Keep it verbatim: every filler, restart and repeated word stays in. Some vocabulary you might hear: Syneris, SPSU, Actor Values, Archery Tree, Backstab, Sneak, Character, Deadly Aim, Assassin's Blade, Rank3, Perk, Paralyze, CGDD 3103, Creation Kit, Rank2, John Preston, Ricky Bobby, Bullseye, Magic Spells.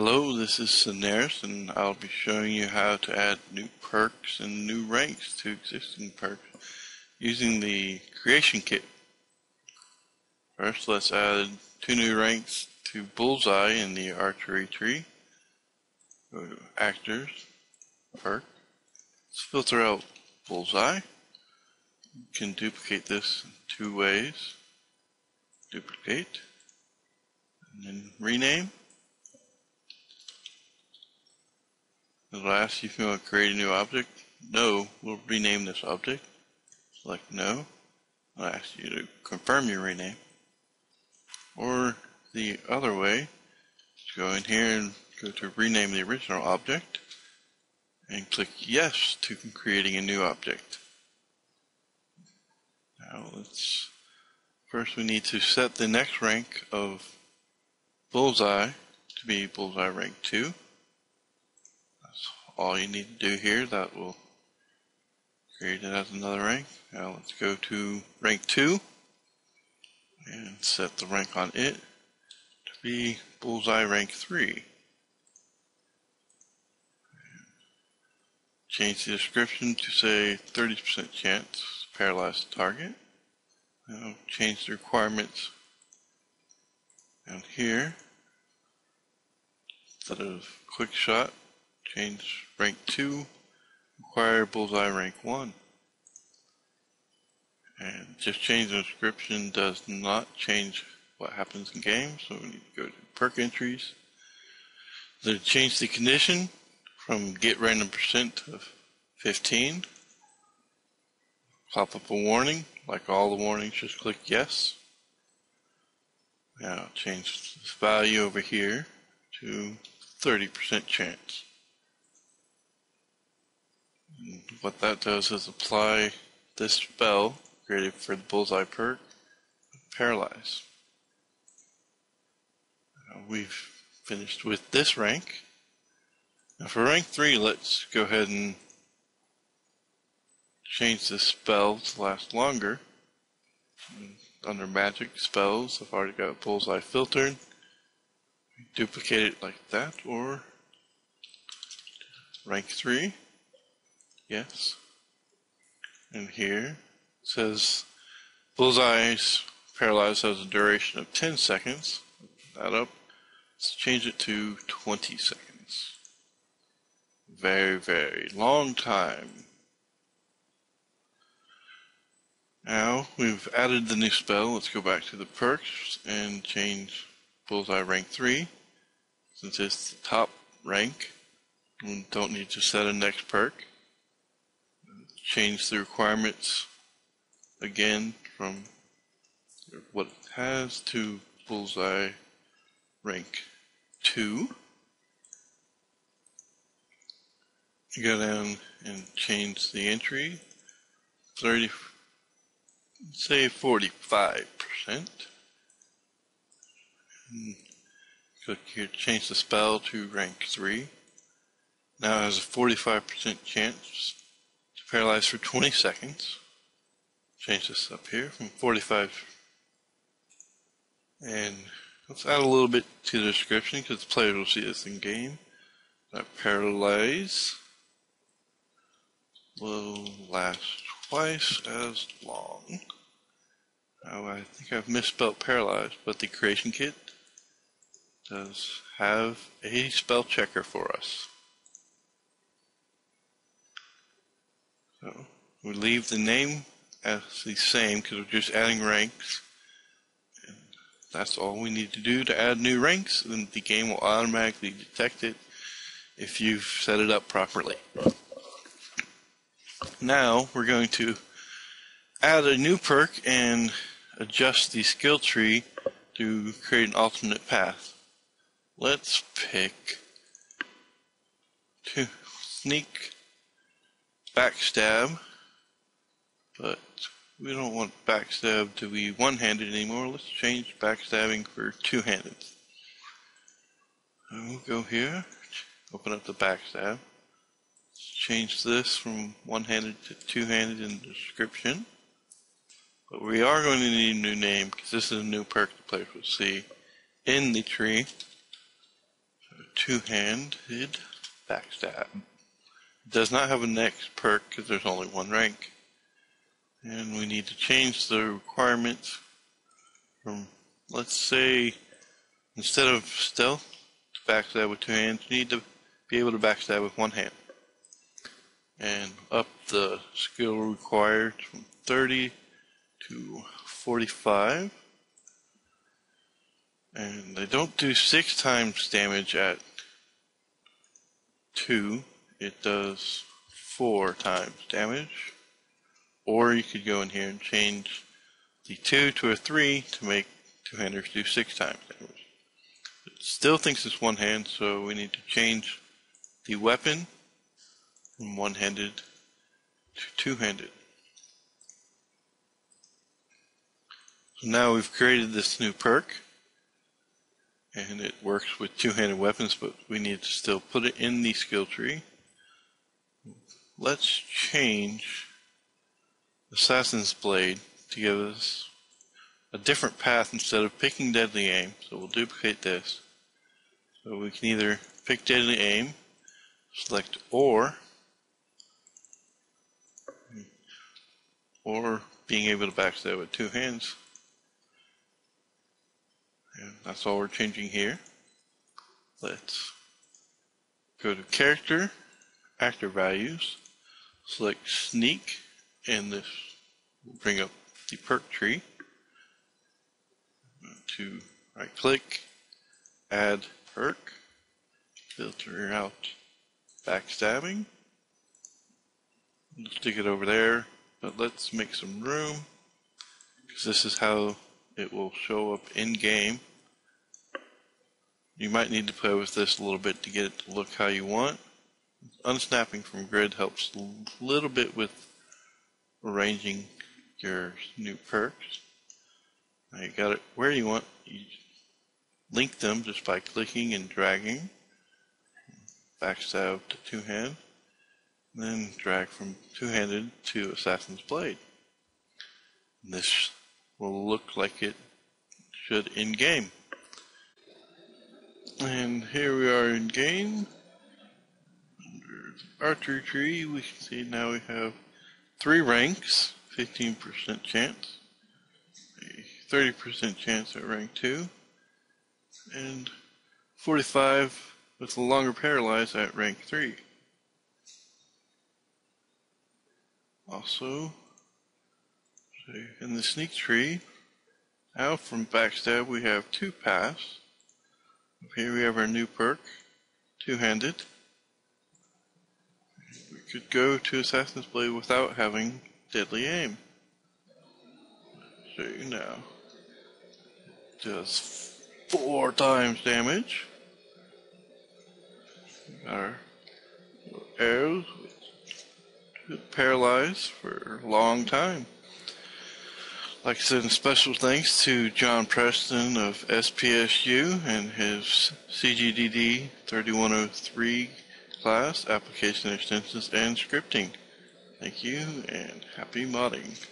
Hello, this is Syneris, and I'll be showing you how to add new perks and new ranks to existing perks using the creation kit. First, let's add two new ranks to Bullseye in the Archery Tree. Go to Actors, Perk. Let's filter out Bullseye. You can duplicate this in two ways. Duplicate, and then rename. It'll ask you if you want to create a new object. No, we'll rename this object. Select no. It'll ask you to confirm your rename. Or the other way, just go in here and go to rename the original object and click yes to creating a new object. Now let's, first we need to set the next rank of Bullseye to be Bullseye rank two. All you need to do here, that will create it as another rank. Now let's go to rank two and set the rank on it to be Bullseye rank three. Change the description to say thirty percent chance to paralyze the target. Now change the requirements down here. Instead of quick shot, change rank two, require Bullseye rank one. And just change the description does not change what happens in game, so we need to go to perk entries. Then change the condition from get random percent to fifteen. Pop up a warning, like all the warnings, just click yes. Now change this value over here to thirty percent chance. And what that does is apply this spell created for the Bullseye perk, Paralyze. Now we've finished with this rank. Now for rank three, let's go ahead and change this spell to last longer. And under Magic Spells, I've already got Bullseye filtered. Duplicate it like that, or rank three. Yes, and here it says Bullseye's Paralyze has a duration of ten seconds. Open that up. Let's change it to twenty seconds. Very, very long time. Now we've added the new spell. Let's go back to the perks and change Bullseye rank three. Since it's the top rank, we don't need to set a next perk. Change the requirements again from what it has to Bullseye rank two. Go down and change the entry thirty, say forty-five percent. Click here to change the spell to rank three. Now it has a forty-five percent chance. Paralyze for twenty seconds. Change this up here from forty-five. And let's add a little bit to the description because the players will see this in game. That Paralyze will last twice as long. Now I think I've misspelled Paralyze, but the creation kit does have a spell checker for us. So we leave the name as the same because we're just adding ranks. And that's all we need to do to add new ranks, and the game will automatically detect it if you've set it up properly. Now we're going to add a new perk and adjust the skill tree to create an alternate path. Let's pick two, Sneak, Backstab, but we don't want Backstab to be one-handed anymore. Let's change Backstabbing for two-handed. We'll go here, open up the Backstab. Let's change this from one-handed to two-handed in the description. But we are going to need a new name because this is a new perk the players will see in the tree. So two-handed backstab. Does not have a next perk because there's only one rank. And we need to change the requirements from, let's say, instead of stealth, to backstab with two hands, you need to be able to backstab with one hand. And up the skill required from thirty to forty-five. And they don't do six times damage at two. It does four times damage. Or you could go in here and change the two to a three to make two-handers do six times damage. It still thinks it's one hand, so we need to change the weapon from one-handed to two-handed. So now we've created this new perk, and it works with two-handed weapons, but we need to still put it in the skill tree. Let's change Assassin's Blade to give us a different path instead of picking Deadly Aim. So we'll duplicate this. So we can either pick Deadly Aim, select or, or being able to backstab with two hands. And that's all we're changing here. Let's go to Character, Actor Values, select Sneak, and this will bring up the perk tree. To right click, add perk, filter out backstabbing. Let's stick it over there, but let's make some room, because this is how it will show up in game. You might need to play with this a little bit to get it to look how you want. Unsnapping from grid helps a little bit with arranging your new perks. Now you got it where you want. You link them just by clicking and dragging. Backstab to two-hand, then drag from two-handed to Assassin's Blade. And this will look like it should in game. And here we are in game. Under Archery Tree, we can see now we have three ranks, fifteen percent chance, a thirty percent chance at rank two, and forty-five with a longer Paralyze at rank three. Also, in the Sneak tree, now from Backstab we have two paths. Up here we have our new perk, two-handed. We could go to Assassin's Blade without having Deadly Aim. So now, it does four times damage. Our arrows paralyze for a long time. Like I said, special thanks to John Preston of S P S U and his C G D D thirty-one oh three class, application extensions, and scripting. Thank you, and happy modding.